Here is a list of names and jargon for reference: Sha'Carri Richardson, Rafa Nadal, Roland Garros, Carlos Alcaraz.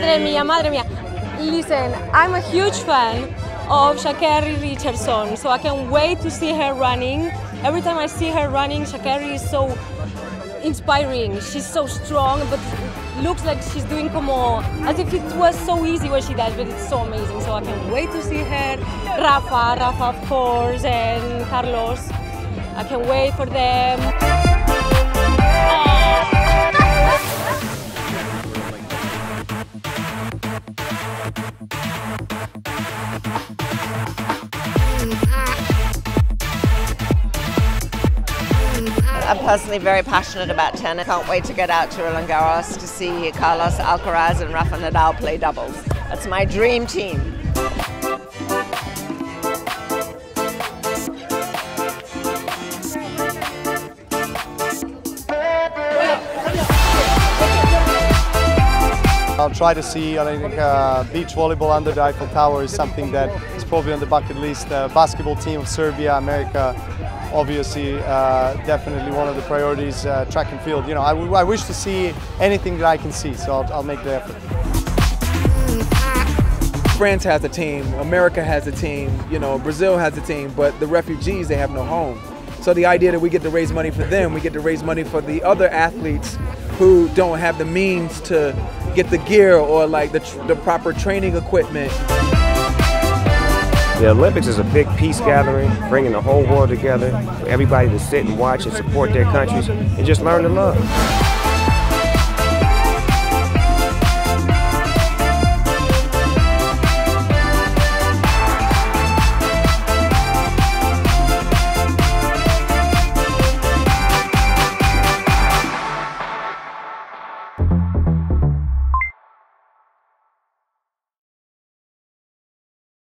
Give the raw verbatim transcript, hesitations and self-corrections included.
Madre mía, madre mía. Listen, I'm a huge fan of Sha'Carri Richardson, so I can't wait to see her running. Every time I see her running, Sha'Carri is so inspiring. She's so strong, but looks like she's doing como, as if it was so easy what she does, but it's so amazing, so I can't wait to see her. Rafa, Rafa of course, and Carlos, I can't wait for them. I'm personally very passionate about tennis. Can't wait to get out to Roland Garros to see Carlos Alcaraz and Rafa Nadal play doubles. That's my dream team. I'll try to see, I think uh, beach volleyball under the Eiffel Tower is something that is probably on the bucket list. The basketball team of Serbia, America, obviously uh, definitely one of the priorities. Uh, track and field, you know, I, w I wish to see anything that I can see, so I'll, I'll make the effort. France has a team, America has a team, you know, Brazil has a team, but the refugees, they have no home. So the idea that we get to raise money for them, we get to raise money for the other athletes who don't have the means to get the gear or like the, tr the proper training equipment. The Olympics is a big peace gathering, bringing the whole world together, for everybody to sit and watch and support their countries and just learn to love.